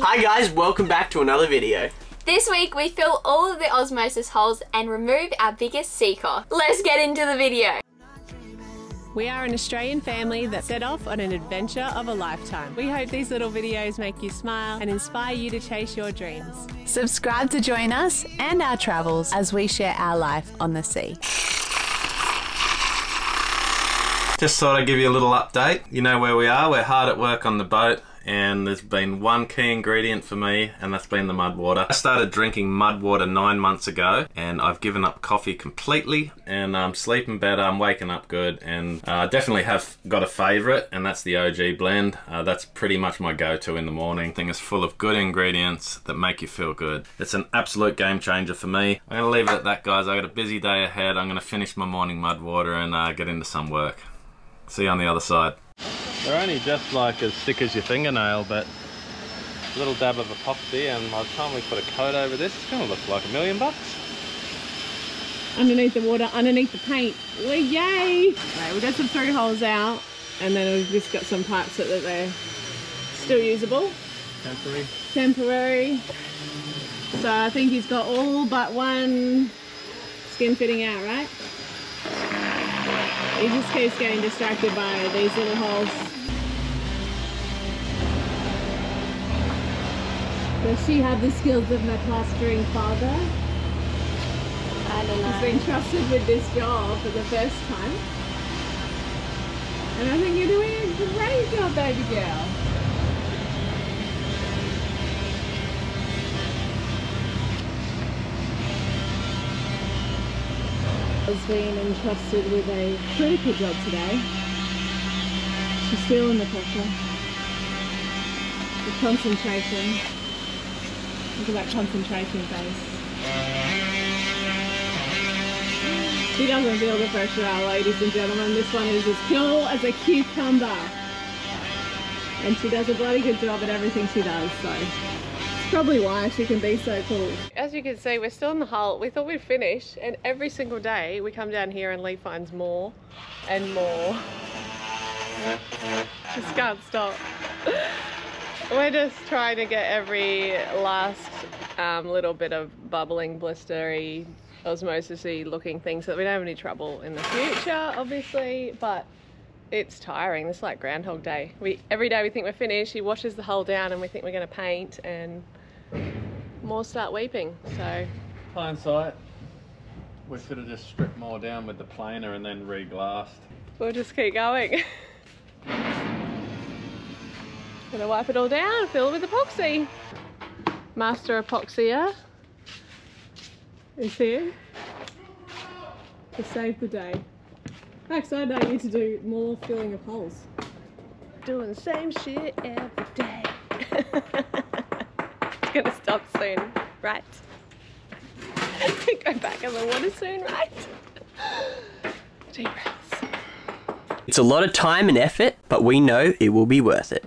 Hi guys, welcome back to another video. This week we fill all of the osmosis holes and remove our biggest sea core. Let's get into the video. We are an Australian family that set off on an adventure of a lifetime. We hope these little videos make you smile and inspire you to chase your dreams. Subscribe to join us and our travels as we share our life on the sea. Just thought I'd give you a little update. You know where we are, we're hard at work on the boat. And there's been one key ingredient for me, and that's been the mud water. I started drinking mud water 9 months ago, and I've given up coffee completely, and I'm sleeping better, I'm waking up good, and I definitely have got a favorite, and that's the OG blend. That's pretty much my go-to in the morning. Thing is full of good ingredients that make you feel good. It's an absolute game changer for me. I'm gonna leave it at that, guys. I got a busy day ahead. I'm gonna finish my morning mud water and get into some work. See you on the other side. They're only just like as thick as your fingernail, but a little dab of epoxy, and by the time we put a coat over this, it's gonna look like $1,000,000. Underneath the water, underneath the paint. Well, yay! Right, we got some through holes out, and then we've just got some parts that they're still usable. Temporary. Temporary. So I think he's got all but one skin fitting out, right? He just keeps getting distracted by these little holes. Does she have the skills of my plastering father? I don't know. He's been trusted with this job for the first time. And I think you're doing a great job, baby girl. Has been entrusted with a critical job today. She's still in the pressure. The concentration. Look at that concentration face. She doesn't feel the pressure, ladies and gentlemen. This one is as cool as a cucumber. And she does a bloody good job at everything she does, so. Probably why she can be so cool. As you can see, we're still in the hull. We thought we'd finish, and every single day we come down here and Lee finds more and more. Just can't stop. We're just trying to get every last little bit of bubbling, blistery, osmosis-y looking thing so that we don't have any trouble in the future, obviously, but it's tiring. It's like Groundhog Day. Every day we think we're finished, he washes the hull down and we think we're gonna paint, and more start weeping, so. Hindsight, we should have just stripped more down with the planer and then re-glassed. We'll just keep going. Gonna wipe it all down, fill it with epoxy. Master Epoxia is here to save the day. Backside, I need to do more filling of holes. Doing the same shit every day. It's gonna stop soon, right? Go back in the water soon, right? Deep breaths. It's a lot of time and effort, but we know it will be worth it.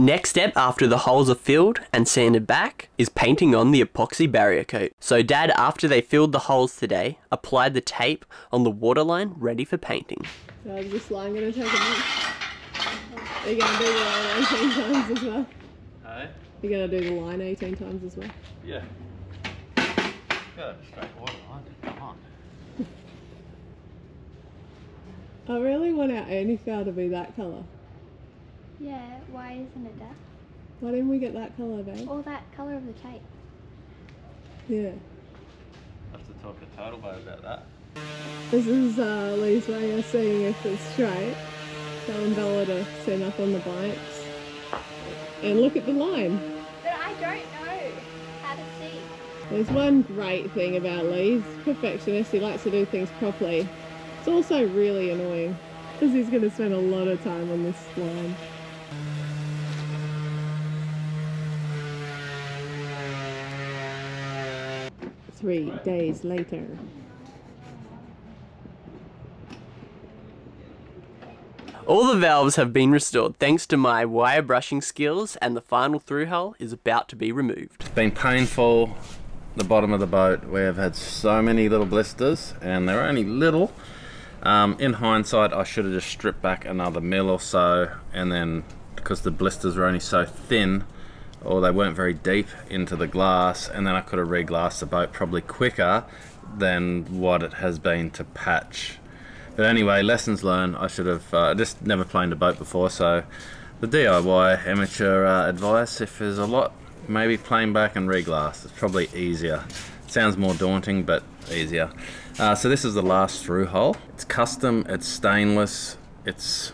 Next step after the holes are filled and sanded back is painting on the epoxy barrier coat. So Dad, after they filled the holes today, applied the tape on the waterline ready for painting. So is this line going to take a minute? Are you going to do the line 18 times as well? No. You're going to do the line 18 times as well? Yeah. Go straightforward line. Come on. I really want our Anifal to be that colour. Yeah, why isn't it that? Why didn't we get that colour, babe? Or that colour of the tape. Yeah. I'll have to talk to Turtlebow about that. This is Lee's way of seeing if it's straight. Telling Bella to send up on the bikes. And look at the line. But I don't know how to see. There's one great thing about Lee. He's perfectionist. He likes to do things properly. It's also really annoying because he's going to spend a lot of time on this line. Three days later. All the valves have been restored thanks to my wire brushing skills, and the final through hull is about to be removed. It's been painful, the bottom of the boat. We have had so many little blisters, and they're only little. In hindsight, I should have just stripped back another mil or so, and then because the blisters were only so thin, or they weren't very deep into the glass, and then I could have re-glassed the boat probably quicker than what it has been to patch. But anyway, lessons learned. I should have just never planed a boat before, so the DIY amateur advice, if there's a lot, maybe plane back and re-glass. It's probably easier. It sounds more daunting, but easier. So this is the last through hole. It's custom, it's stainless, it's,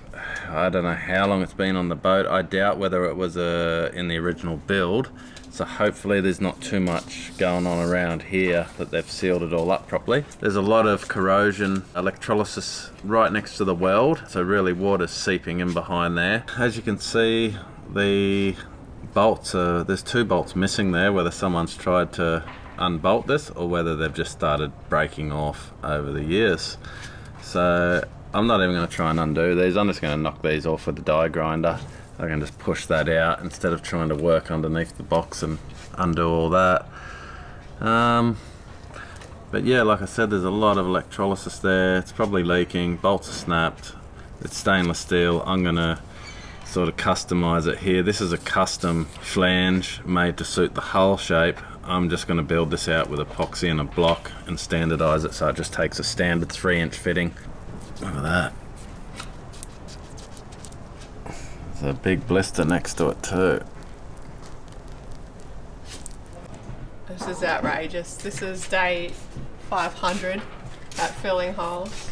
I don't know how long it's been on the boat. I doubt whether it was in the original build. So hopefully there's not too much going on around here that they've sealed it all up properly. There's a lot of corrosion, electrolysis right next to the weld. So really water's seeping in behind there. As you can see, the bolts, there's two bolts missing there, whether someone's tried to unbolt this or whether they've just started breaking off over the years. So I'm not even going to try and undo these. I'm just going to knock these off with the die grinder. I can just push that out instead of trying to work underneath the box and undo all that. But yeah, like I said, there's a lot of electrolysis there. It's probably leaking. Bolts are snapped. It's stainless steel. I'm going to sort of customize it here. This is a custom flange made to suit the hull shape. I'm just going to build this out with epoxy and a block and standardize it, so it just takes a standard 3-inch fitting. Look at that. There's a big blister next to it too. This is outrageous. This is day 500 at filling holes.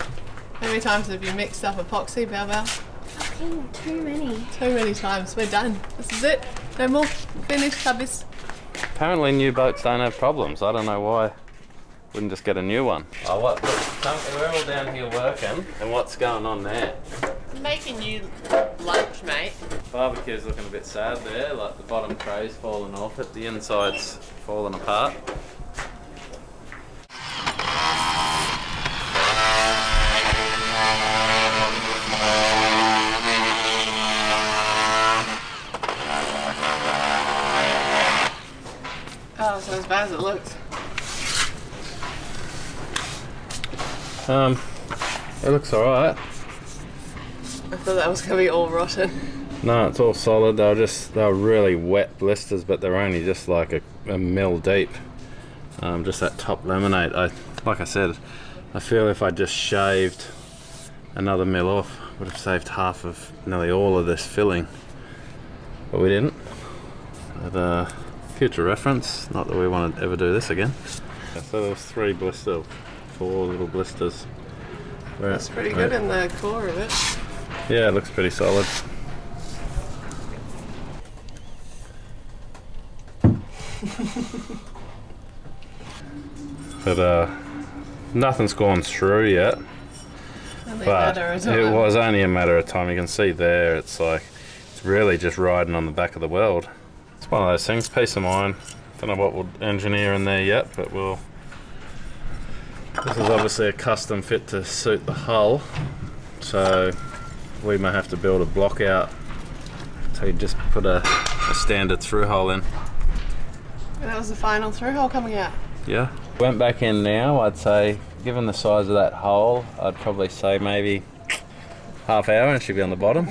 How many times have you mixed up epoxy, Bell Bell? Fucking too many. Too many times. We're done. This is it. No more. Finished, subbies. Apparently new boats don't have problems. I don't know why. Wouldn't just get a new one. Oh, what? Look, we're all down here working, and what's going on there? Making you lunch, mate. Barbecue's looking a bit sad there, like the bottom tray's fallen off it, the inside's fallen apart. Oh, it's not as bad as it looks. It looks alright. I thought that was going to be all rotten. No, it's all solid. They were really wet blisters, but they're only just like a mil deep. Just that top laminate. Like I said, I feel if I just shaved another mil off, I would have saved half of nearly all of this filling. But we didn't. But, future reference, not that we want to ever do this again. So there's four little blisters. That's pretty good in the core of it. Yeah, it looks pretty solid. But nothing's gone through yet. But it was only a matter of time. You can see there, it's like, it's really just riding on the back of the weld. It's one of those things, peace of mind. Don't know what we'll engineer in there yet, but we'll. This is obviously a custom fit to suit the hull, so we may have to build a block out. So you just put a standard through hole in. And that was the final through hole coming out. Yeah. Went back in now, I'd say, given the size of that hole, I'd probably say maybe half hour and it should be on the bottom.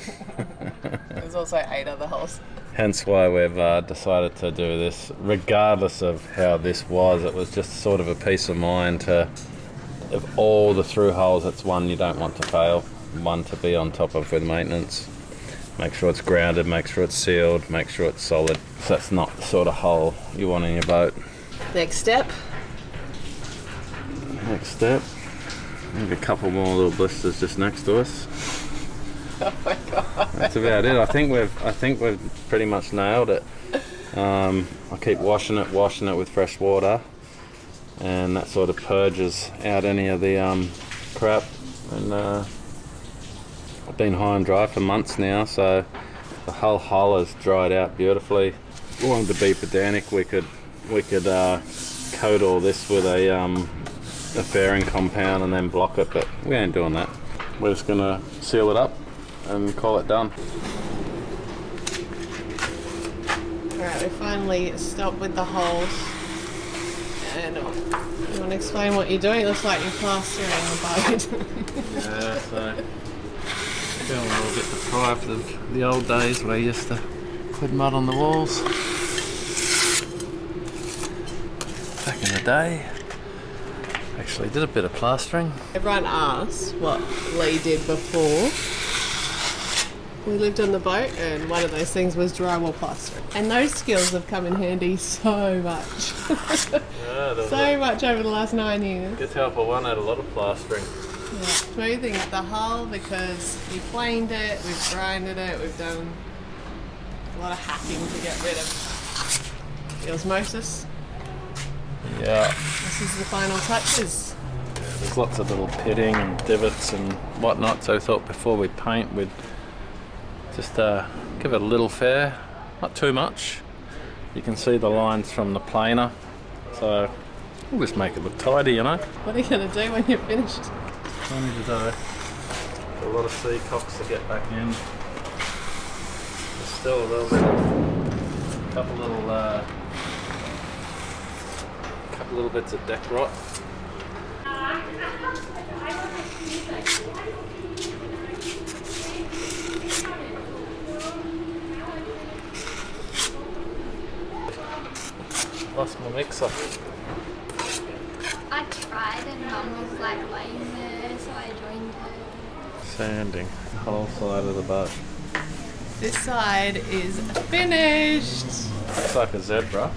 There's also 8 other holes. hence why we've decided to do this. Regardless of how this was, it was just sort of a peace of mind to, of all the through holes, it's one you don't want to fail, one to be on top of with maintenance. Make sure it's grounded, make sure it's sealed, make sure it's solid. So that's not the sort of hole you want in your boat. Next step. Next step. I think a couple more little blisters just next to us. Oh my God. That's about it. I think we've pretty much nailed it. I keep washing it with fresh water, and that sort of purges out any of the crap. And I've been high and dry for months now, so the whole hull has dried out beautifully. If we wanted to be pedantic, we could coat all this with a fairing compound and then block it, but we ain't doing that. We're just gonna seal it up and call it done. Alright, we finally stopped with the holes. And you want to explain what you're doing? It looks like you're plastering the boat. Yeah, so feeling a little bit deprived of the old days where you used to put mud on the walls. Back in the day. Actually did a bit of plastering. Everyone asks what Lee did before we lived on the boat, and one of those things was drywall plastering. And those skills have come in handy so much. so much over the last 9 years. Good help. I won at a lot of plastering. Yeah, smoothing up the hull because we planed it, we've grinded it, we've done a lot of hacking to get rid of the osmosis. Yeah. This is the final touches. Yeah, there's lots of little pitting and divots and whatnot, so I thought before we paint we'd just give it a little fare, not too much. You can see the lines from the planer, so we'll just make it look tidy, you know. What are you going to do when you're finished? I need to do a lot of sea cocks to get back in. There's still a little bit of, a couple little little bits of deck rot. Lost my mixer. I tried and Mum was like laying there, so I joined her. Sanding the whole side of the boat. This side is finished. Looks like a zebra.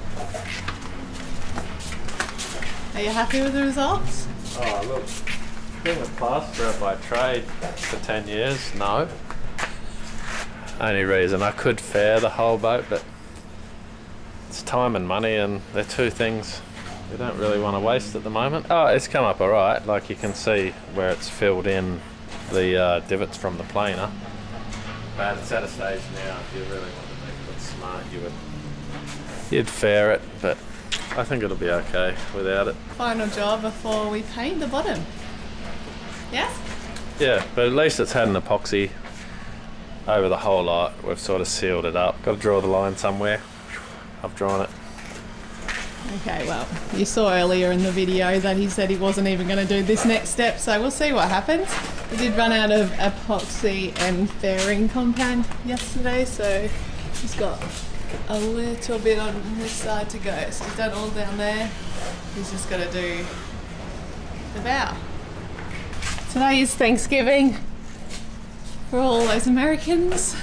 Are you happy with the results? Oh look, being a plasterer by trade for 10 years, no. Only reason, I could fair the whole boat, but it's time and money, and they're two things you don't really want to waste at the moment. Oh, it's come up alright, like you can see where it's filled in the divots from the planer. But it's at a stage now, if you really want to make it look smart, you'd fair it, but I think it'll be okay without it. Final job before we paint the bottom. Yeah? Yeah, but at least it's had an epoxy over the whole lot. We've sort of sealed it up. Got to draw the line somewhere. I've drawn it. Okay, well, you saw earlier in the video that he said he wasn't even going to do this next step, so we'll see what happens. We did run out of epoxy and fairing compound yesterday, so he's got a little bit on this side to go. So he's done all down there. He's just got to do the bow. Today is Thanksgiving for all those Americans.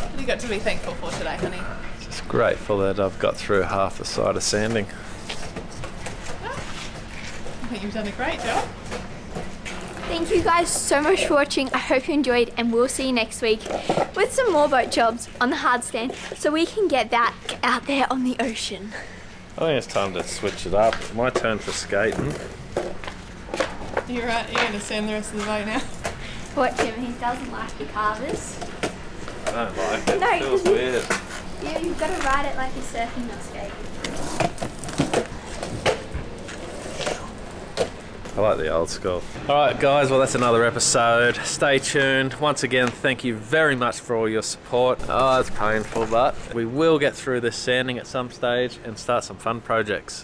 What have you got to be thankful for today, honey? Just grateful that I've got through half the side of sanding. Well, I think you've done a great job. Thank you guys so much for watching. I hope you enjoyed, and we'll see you next week with some more boat jobs on the hard stand so we can get that out there on the ocean. I think it's time to switch it up. It's my turn for skating. You're right, you're going to sand the rest of the boat now. What, Jimmy? He doesn't like the carvers. I don't like it. No, it feels weird. Yeah, you've got to ride it like you're surfing, not skating. I like the old school. Alright guys, well that's another episode. Stay tuned. Once again, thank you very much for all your support. Oh, it's painful, but we will get through this sanding at some stage and start some fun projects.